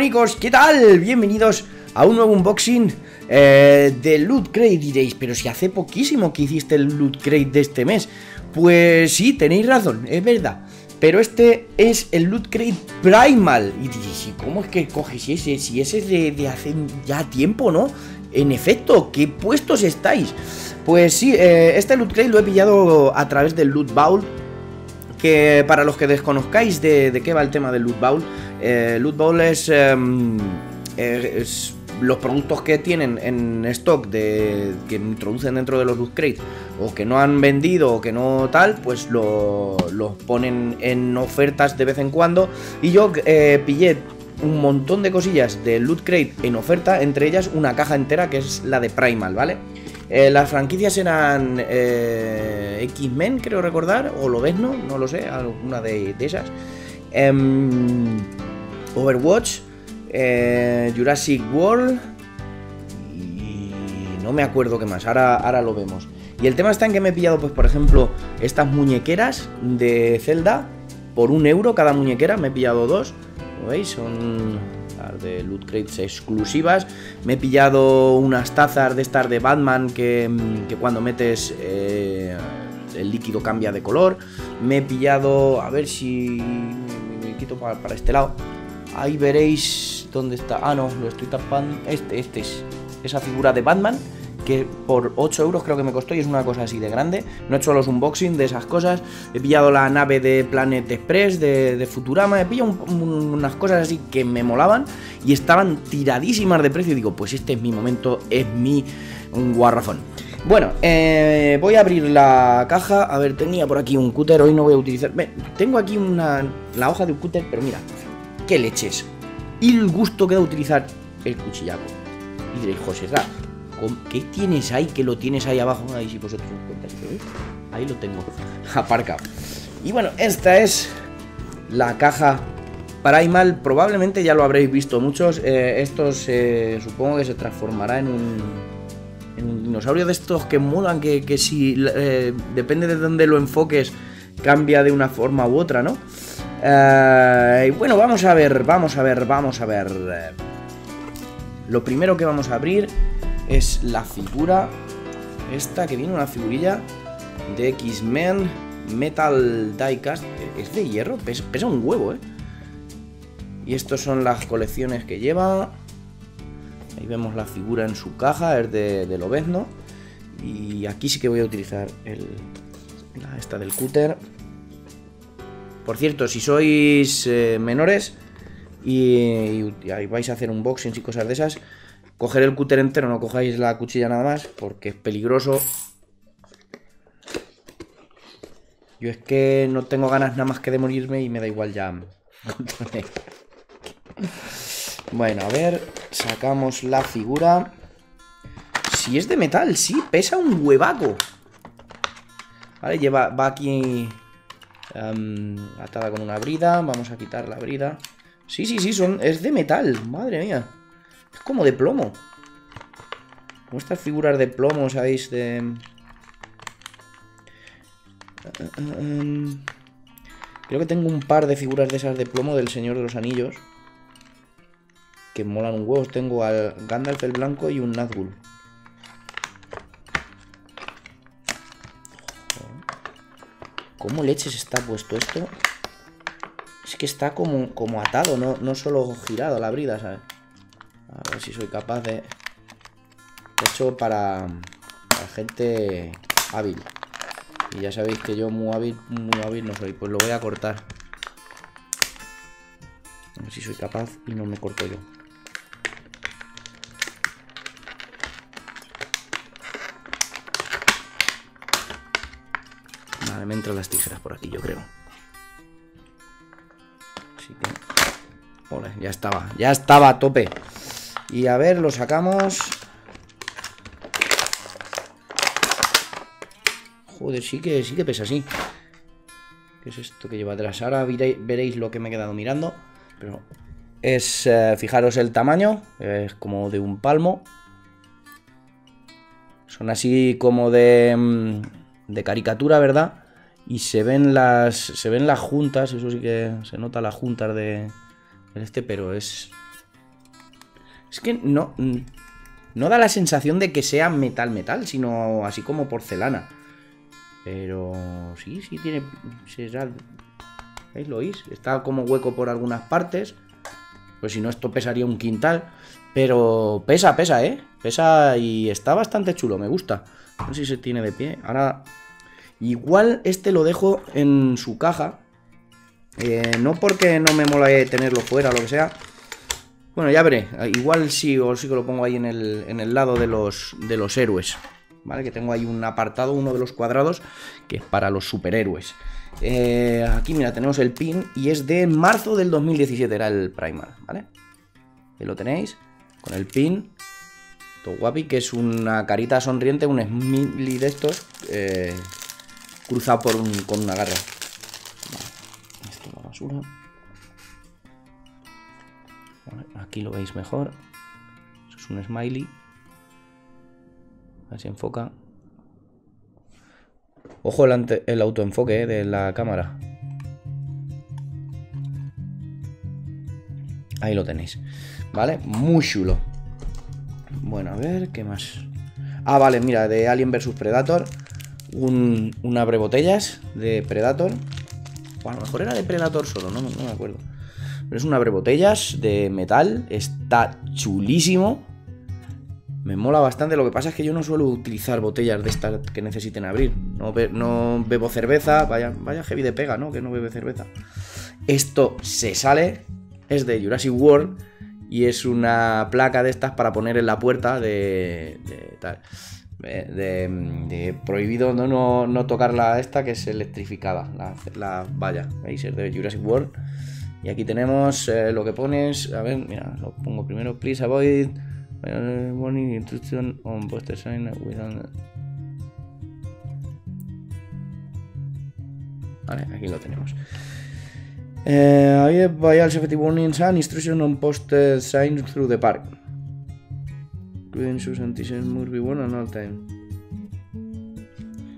Amigos, ¿qué tal? Bienvenidos a un nuevo unboxing de Loot Crate. Diréis, pero si hace poquísimo que hiciste el Loot Crate de este mes. Pues sí, tenéis razón, es verdad. Pero este es el Loot Crate Primal. Y diréis, ¿y cómo es que coges ese? Si ese es de hace ya tiempo, ¿no? En efecto, ¿qué puestos estáis? Pues sí, este Loot Crate lo he pillado a través del Loot Baúl. Que para los que desconozcáis de qué va el tema del Loot Baúl, Loot Baúl es los productos que tienen en stock que introducen dentro de los Loot Crate o que no han vendido o que no tal, pues los ponen en ofertas de vez en cuando. Y yo pillé un montón de cosillas de Loot Crate en oferta, entre ellas una caja entera que es la de Primal, ¿vale? Las franquicias eran X-Men, creo recordar, o Lobezno, no lo sé, alguna de esas. Overwatch, Jurassic World y no me acuerdo qué más, ahora lo vemos. Y el tema está en que me he pillado, pues por ejemplo, estas muñequeras de Zelda, por 1 euro cada muñequera, me he pillado dos, ¿lo veis? Son de Loot Crates exclusivas. Me he pillado unas tazas de estas de Batman que cuando metes el líquido cambia de color. Me he pillado, a ver si me quito para este lado, ahí veréis dónde está, ah no, lo estoy tapando, este es esa figura de Batman que por 8 euros creo que me costó y es una cosa así de grande. No he hecho los unboxing de esas cosas. He pillado la nave de Planet Express de Futurama. He pillado unas cosas así que me molaban y estaban tiradísimas de precio y digo, pues este es mi momento, es mi guarrafón. Bueno, voy a abrir la caja. A ver, tenía por aquí un cúter, hoy no voy a utilizar. Ven, tengo aquí la hoja de un cúter, pero mira, qué leches. Y el gusto que da utilizar el cuchillaco. Y diréis, José, ¿verdad? ¿Qué tienes ahí? Que lo tienes ahí abajo. Ahí si vosotros os encontráis, ¿eh? Ahí lo tengo aparcado. Y bueno, esta es la caja Primal. Probablemente ya lo habréis visto muchos. Esto supongo que se transformará en un dinosaurio de estos que mudan, que si depende de dónde lo enfoques cambia de una forma u otra, ¿no? Y bueno, vamos a ver. Lo primero que vamos a abrir es la figura esta, que viene una figurilla de X-Men, Metal Diecast. Es de hierro, pesa un huevo, ¿eh? Y estas son las colecciones que lleva. Ahí vemos la figura en su caja, es de Lobezno. Y aquí sí que voy a utilizar esta del cúter. Por cierto, si sois menores y vais a hacer unboxings y cosas de esas, coger el cúter entero, no cojáis la cuchilla nada más, porque es peligroso. Yo es que no tengo ganas nada más que de morirme y me da igual ya. Bueno, a ver, sacamos la figura. Si es de metal, sí, pesa un huevaco. Vale, va aquí atada con una brida. Vamos a quitar la brida. Sí, es de metal, madre mía. Es como de plomo. Como estas figuras de plomo, ¿sabéis? Creo que tengo un par de figuras de esas de plomo del Señor de los Anillos. Que molan un huevo. Tengo al Gandalf el Blanco y un Nazgul. ¿Cómo leches está puesto esto? Es que está como atado, no solo girado a la brida, ¿sabes? A ver si soy capaz de... Hecho para gente hábil. Y ya sabéis que yo muy hábil no soy. Pues lo voy a cortar. A ver si soy capaz y no me corto yo. Vale, me entran las tijeras por aquí, yo creo. Así que... Ole, ya estaba a tope. Y a ver, lo sacamos. Joder, sí que pesa así. ¿Qué es esto que lleva atrás? Ahora veréis lo que me he quedado mirando. Pero es, fijaros el tamaño, es como de un palmo. Son así como de caricatura, ¿verdad? Y se ven las juntas, eso sí que se nota las juntas de este, pero es... Es que no... No da la sensación de que sea metal, sino así como porcelana. Pero... Sí, sí tiene... ¿Veis? ¿Lo oís? Está como hueco por algunas partes. Pues si no, esto pesaría un quintal. Pero pesa, pesa, ¿eh? Pesa y está bastante chulo, me gusta. A ver si se tiene de pie. Ahora... Igual este lo dejo en su caja. No porque no me mola tenerlo fuera o lo que sea. Bueno, ya veré. Igual sí o sí que lo pongo ahí en el lado de los héroes. ¿Vale? Que tengo ahí un apartado, uno de los cuadrados, que es para los superhéroes. Aquí, mira, tenemos el pin y es de marzo del 2017, era el Primal, ¿vale? Ahí lo tenéis, con el pin. Todo guapi, que es una carita sonriente, un smiley de estos, cruzado con una garra. Vale, esto es la basura. Vale, aquí lo veis mejor. Eso es un smiley. A ver si enfoca. Ojo el autoenfoque de la cámara. Ahí lo tenéis. Vale, muy chulo. Bueno, a ver, ¿qué más? Ah, vale, mira, de Alien vs Predator. Un abrebotellas de Predator. O a lo mejor era de Predator solo, no me acuerdo. Pero es un abrebotellas de metal. Está chulísimo. Me mola bastante, lo que pasa es que yo no suelo utilizar botellas de estas que necesiten abrir. No bebo cerveza, vaya heavy de pega, ¿no? Que no bebe cerveza. Esto se sale, es de Jurassic World y es una placa de estas para poner en la puerta de prohibido no tocar la esta que es electrificada, la valla, ¿veis? Es de Jurassic World. Y aquí tenemos lo que pones, a ver, mira, lo pongo primero, please avoid... Warning instruction on poster sign without... Vale, aquí lo tenemos. Ahí vaya safety warnings and instruction on poster sign through the park. Credentials and t-shirts must be worn at all time.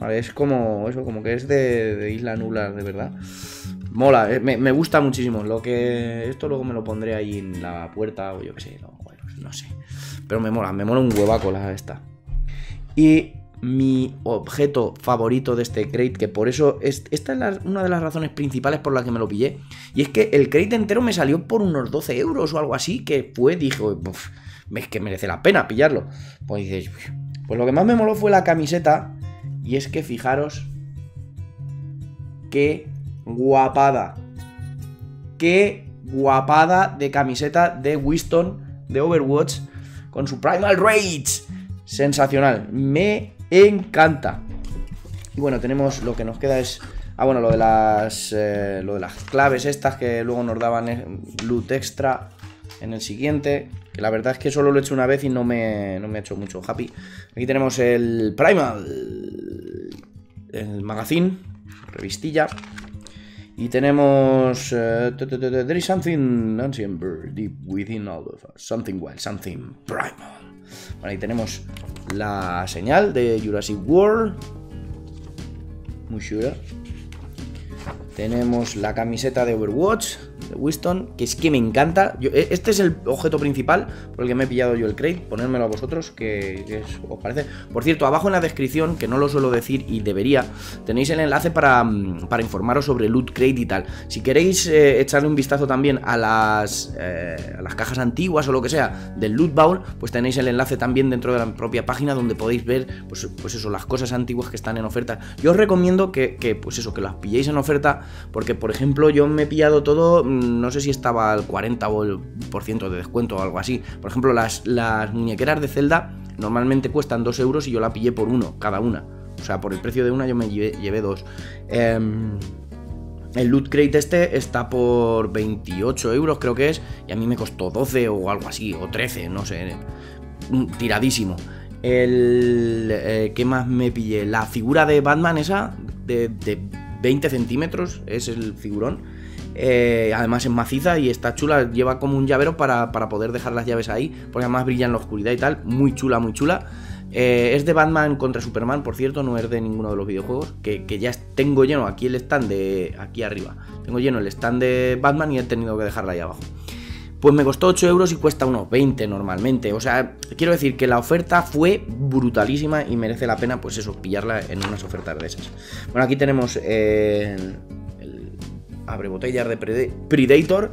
Vale, es como eso, como que es de Isla Nublar, de verdad. Mola, me gusta muchísimo. Lo que esto luego me lo pondré ahí en la puerta o yo qué sé, no sé. Pero me mola un huevaco la esta. Y mi objeto favorito de este crate, que por eso, esta es una de las razones principales por las que me lo pillé. Y es que el crate entero me salió por unos 12 euros o algo así, que fue, dije, es que merece la pena pillarlo. Pues dices, pues lo que más me moló fue la camiseta. Y es que fijaros, qué guapada. Qué guapada de camiseta de Winston de Overwatch con su Primal Rage. Sensacional, me encanta. Y bueno, tenemos lo que nos queda es... Ah, bueno, lo de las claves estas que luego nos daban loot extra en el siguiente, que la verdad es que solo lo he hecho una vez y no me ha hecho mucho happy. Aquí tenemos el Primal, el magazine, revistilla. Y tenemos... there is something ancient deep within all of us. Something wild, something primal. Bueno, ahí tenemos la señal de Jurassic World. Muy chula. Tenemos la camiseta de Overwatch, de Winston, que es que me encanta. Este es el objeto principal por el que me he pillado yo el crate. Ponérmelo a vosotros, que os parece. Por cierto, abajo en la descripción, que no lo suelo decir y debería, tenéis el enlace para informaros sobre Loot Crate y tal. Si queréis echarle un vistazo también a las cajas antiguas o lo que sea del Loot Baúl, pues tenéis el enlace también dentro de la propia página donde podéis ver, pues eso, las cosas antiguas que están en oferta. Yo os recomiendo que las pilléis en oferta, porque, por ejemplo, yo me he pillado todo... No sé si estaba al 40% o el % de descuento o algo así. Por ejemplo, las muñequeras de Zelda normalmente cuestan 2 euros y yo la pillé por 1 cada una. O sea, por el precio de una yo me llevé 2. El Loot Crate este está por 28 euros creo que es, y a mí me costó 12 o algo así, o 13, no sé. Tiradísimo. ¿Qué más me pillé? La figura de Batman esa, de 20 centímetros, es el figurón. Además es maciza y está chula, lleva como un llavero para poder dejar las llaves ahí, porque además brilla en la oscuridad y tal, muy chula, muy chula. Es de Batman contra Superman, por cierto, no es de ninguno de los videojuegos, que ya tengo lleno aquí el stand de... aquí arriba, tengo lleno el stand de Batman y he tenido que dejarla ahí abajo. pues me costó 8 euros y cuesta unos 20 normalmente. O sea, quiero decir que la oferta fue brutalísima y merece la pena, pues eso, pillarla en unas ofertas de esas. Bueno, aquí tenemos el abre botellas de Predator,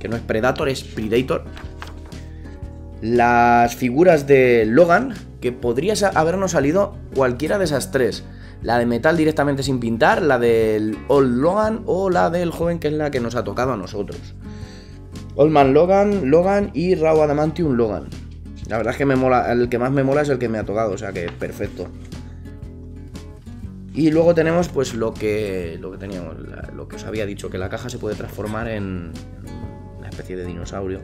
que no es Predator, es Predator. Las figuras de Logan, que podría habernos salido cualquiera de esas tres. La de metal directamente sin pintar, la del Old Logan o la del joven, que es la que nos ha tocado a nosotros. Old Man Logan, Logan y Raw Adamantium Logan. La verdad es que me mola, el que más me mola es el que me ha tocado, o sea que perfecto. Y luego tenemos pues lo que teníamos, lo que os había dicho, que la caja se puede transformar en una especie de dinosaurio.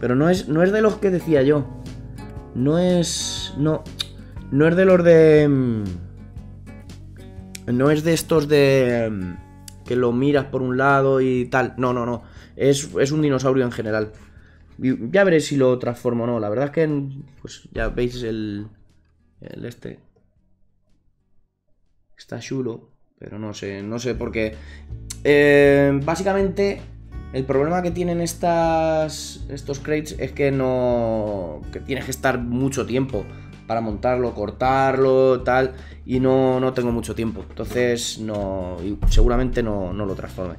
Pero no es de los que decía yo. No es de los de... No es de estos de... que lo miras por un lado y tal. No. Es un dinosaurio en general. Ya veré si lo transformo o no. La verdad es que... pues ya veis el este. Está chulo. Pero no sé por qué. Básicamente... el problema que tienen estos crates es que que tienes que estar mucho tiempo para montarlo, cortarlo, tal, y no tengo mucho tiempo, entonces seguramente no lo transforme.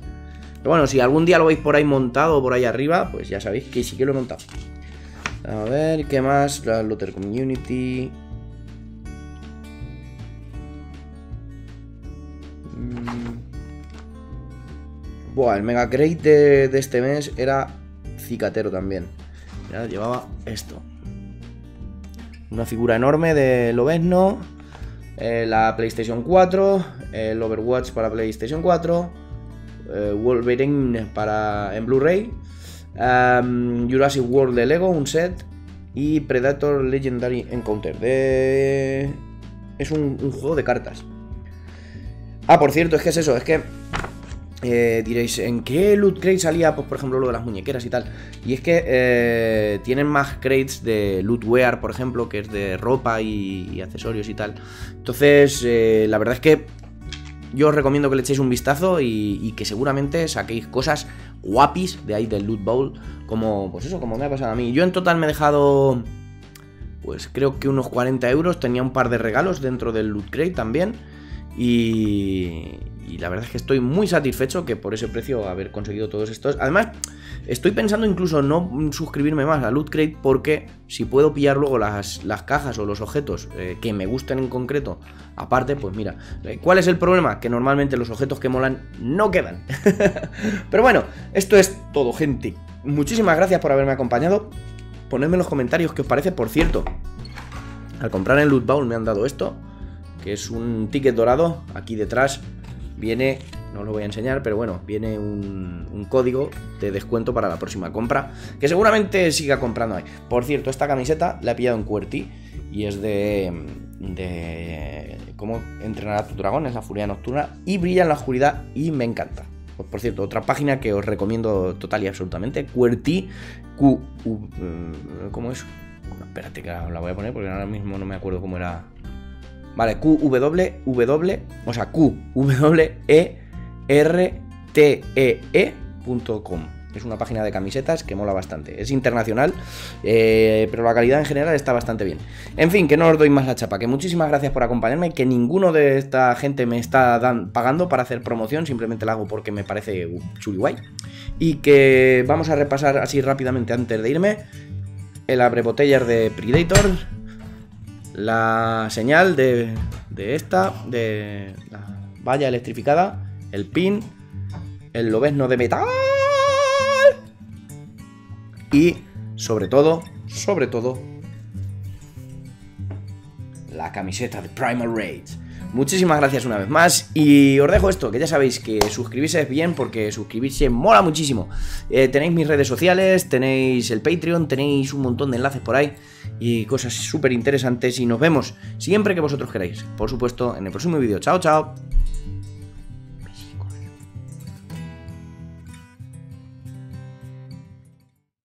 Pero bueno, si algún día lo veis por ahí montado, por ahí arriba, pues ya sabéis que sí que lo he montado. A ver, ¿qué más? La Looter Community... Buah, el mega crate de este mes era cicatero también. Ya llevaba esto. Una figura enorme de Lobezno. La PlayStation 4. El Overwatch para PlayStation 4. Wolverine en Blu-ray. Jurassic World de Lego, un set. Y Predator Legendary Encounter. Es un juego de cartas. Ah, por cierto, es que es eso, es que... diréis, ¿en qué loot crate salía? Pues por ejemplo lo de las muñequeras y tal. Y es que tienen más crates de loot wear, por ejemplo, que es de ropa y accesorios y tal. Entonces, la verdad es que yo os recomiendo que le echéis un vistazo y que seguramente saquéis cosas guapis de ahí del loot baúl. Como, pues eso, como me ha pasado a mí. Yo en total me he dejado, pues creo que unos 40 euros. Tenía un par de regalos dentro del loot crate también. Y la verdad es que estoy muy satisfecho que por ese precio haber conseguido todos estos. Además, estoy pensando incluso no suscribirme más a Loot Crate, porque si puedo pillar luego las cajas o los objetos que me gusten en concreto aparte, pues mira, ¿cuál es el problema? Que normalmente los objetos que molan no quedan. Pero bueno, esto es todo, gente. Muchísimas gracias por haberme acompañado. Ponedme en los comentarios qué os parece. Por cierto, al comprar en Loot Baúl me han dado esto, que es un ticket dorado. Aquí detrás viene, no os lo voy a enseñar, pero bueno, viene un código de descuento para la próxima compra, que seguramente siga comprando ahí. Por cierto, esta camiseta la he pillado en QWERTY y es de Cómo entrenar a tu dragón, es la furia nocturna y brilla en la oscuridad y me encanta. Por cierto, otra página que os recomiendo total y absolutamente, QWERTY, ¿cómo es? Bueno, espérate que la voy a poner porque ahora mismo no me acuerdo cómo era... Vale, QWERTYE.com. Es una página de camisetas que mola bastante. Es internacional, pero la calidad en general está bastante bien. En fin, que no os doy más la chapa. Que muchísimas gracias por acompañarme. Que ninguno de esta gente me está pagando para hacer promoción. Simplemente la hago porque me parece chuli guay. Y que vamos a repasar así rápidamente antes de irme. El abrebotellas de Predator. La señal de la valla electrificada, el pin, el Lobezno de metal y sobre todo la camiseta de Primal Rage. Muchísimas gracias una vez más y os dejo esto, que ya sabéis que suscribirse es bien, porque suscribirse mola muchísimo. Tenéis mis redes sociales, tenéis el Patreon, tenéis un montón de enlaces por ahí y cosas súper interesantes, y nos vemos siempre que vosotros queráis, por supuesto, en el próximo vídeo. Chao, chao.